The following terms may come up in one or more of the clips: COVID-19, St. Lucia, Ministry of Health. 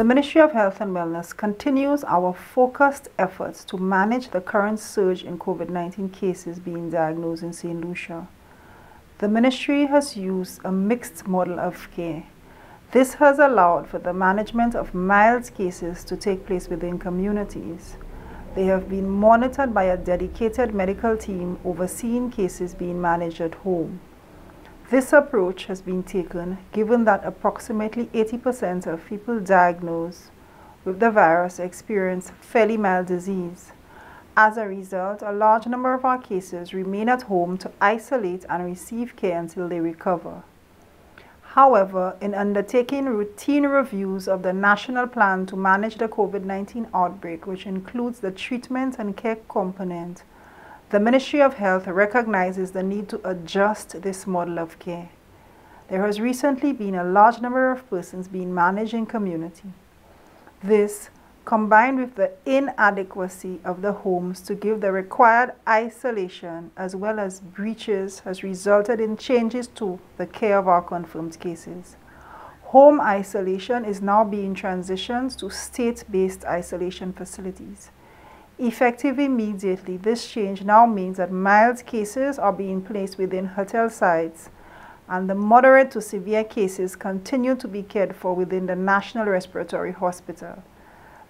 The Ministry of Health and Wellness continues our focused efforts to manage the current surge in COVID-19 cases being diagnosed in St. Lucia. The Ministry has used a mixed model of care. This has allowed for the management of mild cases to take place within communities. They have been monitored by a dedicated medical team overseeing cases being managed at home. This approach has been taken given that approximately 80% of people diagnosed with the virus experience fairly mild disease. As a result, a large number of our cases remain at home to isolate and receive care until they recover. However, in undertaking routine reviews of the national plan to manage the COVID-19 outbreak, which includes the treatment and care component, the Ministry of Health recognizes the need to adjust this model of care. There has recently been a large number of persons being managed in community. This, combined with the inadequacy of the homes to give the required isolation as well as breaches, has resulted in changes to the care of our confirmed cases. Home isolation is now being transitioned to state-based isolation facilities. Effective immediately, this change now means that mild cases are being placed within hotel sites and the moderate to severe cases continue to be cared for within the National Respiratory Hospital.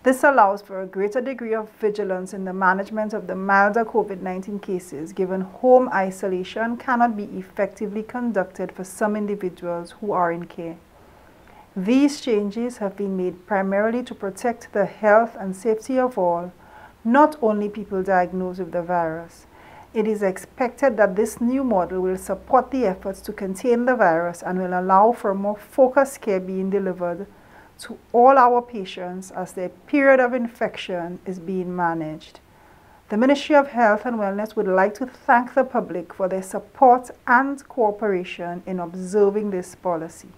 This allows for a greater degree of vigilance in the management of the milder COVID-19 cases, given home isolation cannot be effectively conducted for some individuals who are in care. These changes have been made primarily to protect the health and safety of all, not only people diagnosed with the virus. It is expected that this new model will support the efforts to contain the virus and will allow for more focused care being delivered to all our patients as their period of infection is being managed. The Ministry of Health and Wellness would like to thank the public for their support and cooperation in observing this policy.